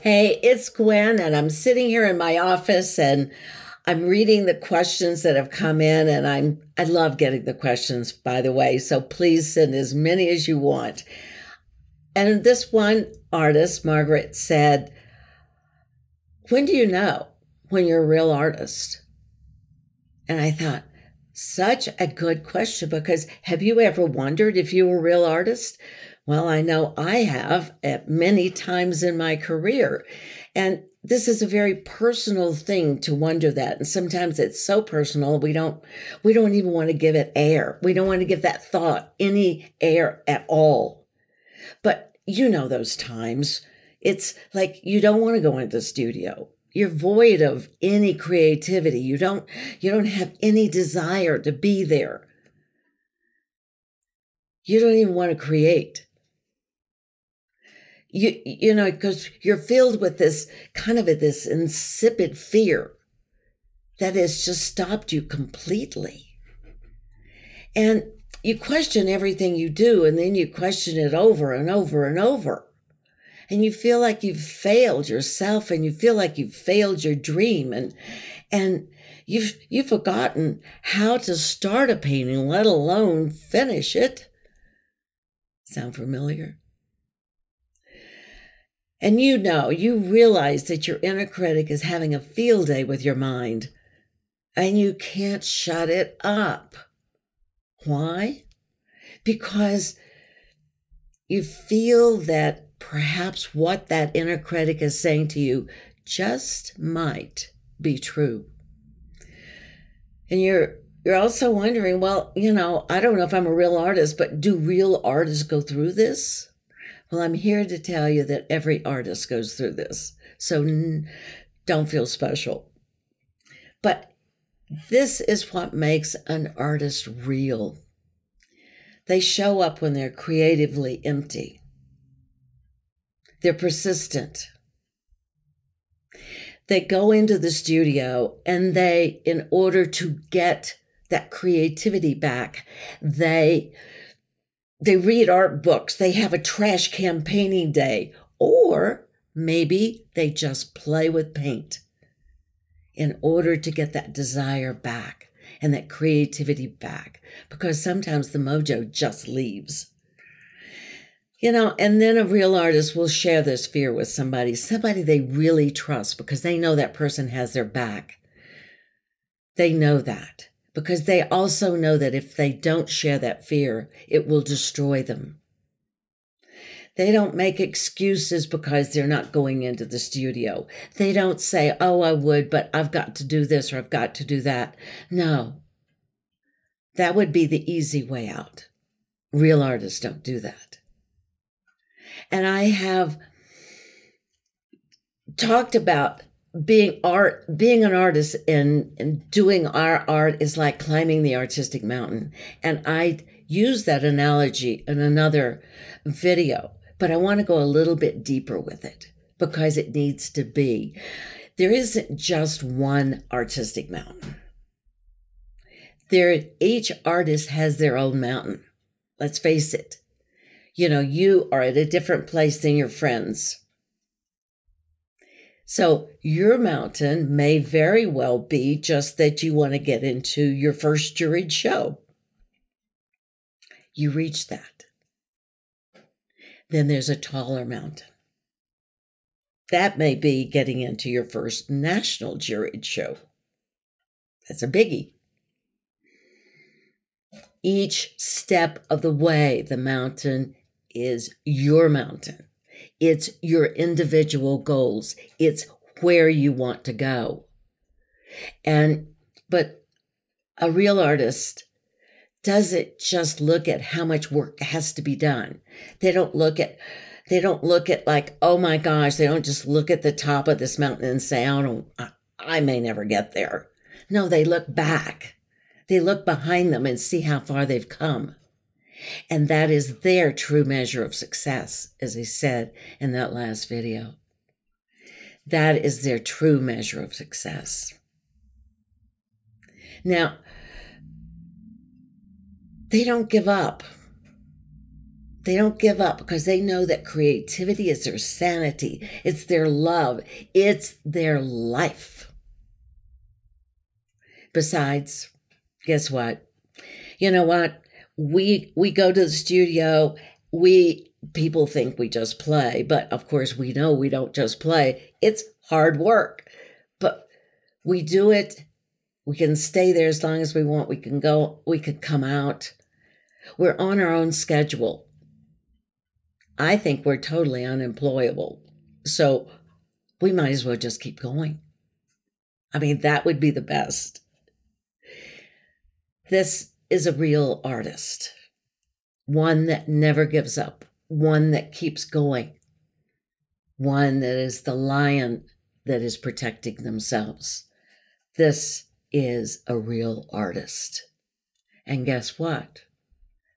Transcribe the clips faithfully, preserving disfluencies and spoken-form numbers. Hey, it's Gwen, and I'm sitting here in my office, and I'm reading the questions that have come in, and I'm I love getting the questions, by the way, so please send as many as you want. And this one artist, Margaret, said, "When do you know when you're a real artist?" And I thought, such a good question, because have you ever wondered if you were a real artist? Well, I know I have at many times in my career. And this is a very personal thing to wonder that. And sometimes it's so personal, we don't, we don't even want to give it air. We don't want to give that thought any air at all. But you know those times. It's like you don't want to go into the studio. You're void of any creativity. You don't, you don't have any desire to be there. You don't even want to create. You, you know, because you're filled with this kind of a, this insipid fear that has just stopped you completely. And you question everything you do, and then you question it over and over and over. And you feel like you've failed yourself, and you feel like you've failed your dream, and and you've you've forgotten how to start a painting, let alone finish it. Sound familiar? And you know, you realize that your inner critic is having a field day with your mind, and you can't shut it up. Why? Because you feel that perhaps what that inner critic is saying to you just might be true. And you're you're also wondering, well, you know, I don't know if I'm a real artist, but do real artists go through this? Well, I'm here to tell you that every artist goes through this. So don't feel special. But this is what makes an artist real. They show up when they're creatively empty. They're persistent. They go into the studio and they, in order to get that creativity back, they... They read art books, they have a trash can painting day, or maybe they just play with paint in order to get that desire back and that creativity back, because sometimes the mojo just leaves. You know, and then a real artist will share this fear with somebody, somebody they really trust, because they know that person has their back. They know that. Because they also know that if they don't share that fear, it will destroy them. They don't make excuses because they're not going into the studio. They don't say, oh, I would, but I've got to do this or I've got to do that. No, that would be the easy way out. Real artists don't do that. And I have talked about Being art, being an artist and, and doing our art is like climbing the artistic mountain. And I use that analogy in another video, but I want to go a little bit deeper with it because it needs to be. There isn't just one artistic mountain. There, each artist has their own mountain. Let's face it. You know, you are at a different place than your friends. So your mountain may very well be just that you want to get into your first juried show. You reach that. Then there's a taller mountain. That may be getting into your first national juried show. That's a biggie. Each step of the way, the mountain is your mountain. It's your individual goals. It's where you want to go. And, but a real artist doesn't just look at how much work has to be done. They don't look at, they don't look at like, oh my gosh, they don't just look at the top of this mountain and say, I don't, I, I may never get there. No, they look back. They look behind them and see how far they've come. And that is their true measure of success, as I said in that last video. That is their true measure of success. Now, they don't give up. They don't give up because they know that creativity is their sanity. It's their love. It's their life. Besides, guess what? You know what? We we go to the studio. We people think we just play, but of course we know we don't just play. It's hard work, but we do it. We can stay there as long as we want. We can go. We can come out. We're on our own schedule. I think we're totally unemployable. So we might as well just keep going. I mean, that would be the best. This is a real artist, one that never gives up, one that keeps going, one that is the lion that is protecting themselves. This is a real artist. And guess what?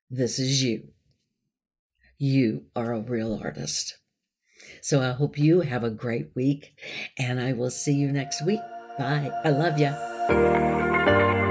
This is you. You are a real artist. So I hope you have a great week, and I will see you next week. Bye. I love you.